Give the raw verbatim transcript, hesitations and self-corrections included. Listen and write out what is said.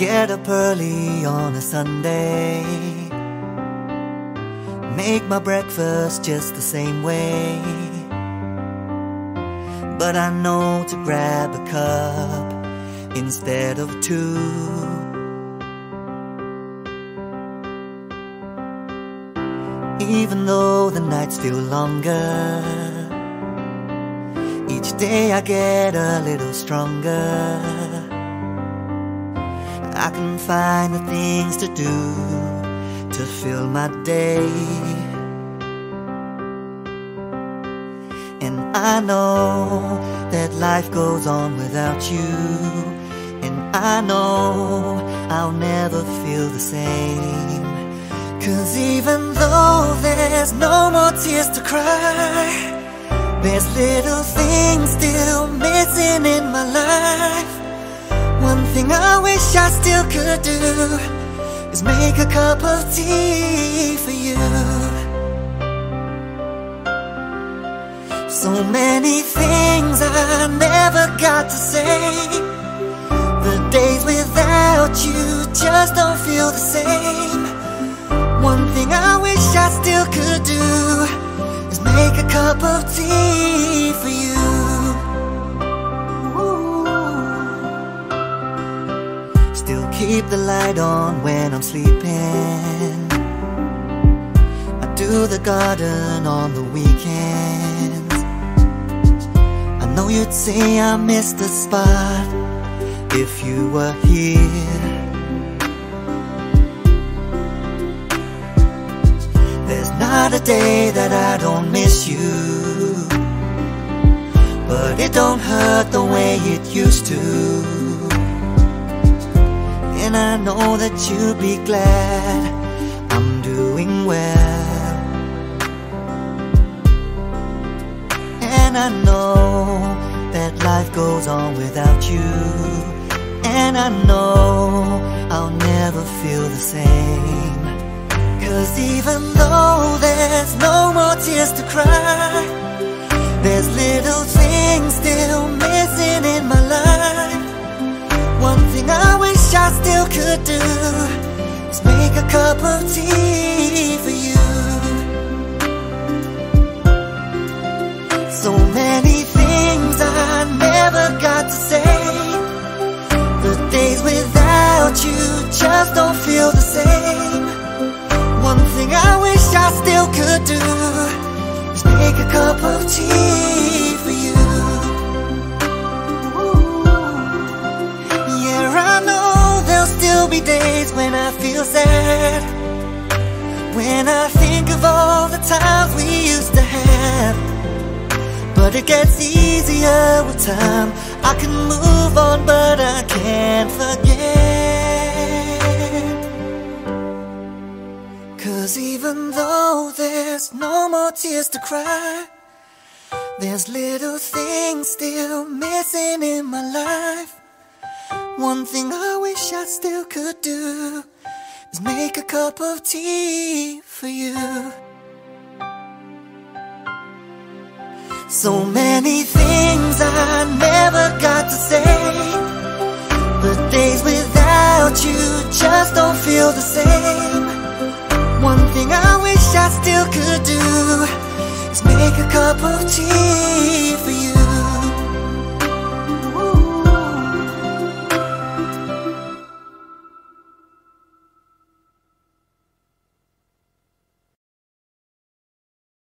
Get up early on a Sunday, make my breakfast just the same way. But I know to grab a cup instead of two. Even though the nights feel longer, each day I get a little stronger. I can find the things to do to fill my day. And I know that life goes on without you, and I know I'll never feel the same. 'Cause even though there's no more tears to cry, there's little things still missing in my life. One thing I wish I still could do is make a cup of tea for you. So many things I never got to say. The days without you just don't feel the same. One thing I wish I still could do is make a cup of tea for you. Still keep the light on when I'm sleeping. I do the garden on the weekends. I know you'd say I missed the spot if you were here. There's not a day that I don't miss you, but it don't hurt the way it used to. And I know that you'll be glad I'm doing well. And I know that life goes on without you, and I know I'll never feel the same. 'Cause even though there's no more tears to cry, there's little things still missing in my life. One thing I wish I still could do is make a cup of tea for you. So many things I never got to say. The days without you just don't feel the same. One thing I wish I still could do is make a cup of tea for you. Be days when I feel sad, when I think of all the times we used to have. But it gets easier with time. I can move on, but I can't forget. 'Cause even though there's no more tears to cry, there's little things still missing in my life. One thing I wish I still could do is make a cup of tea for you. So many things I never got to say. The days without you just don't feel the same. One thing I wish I still could do is make a cup of tea for you.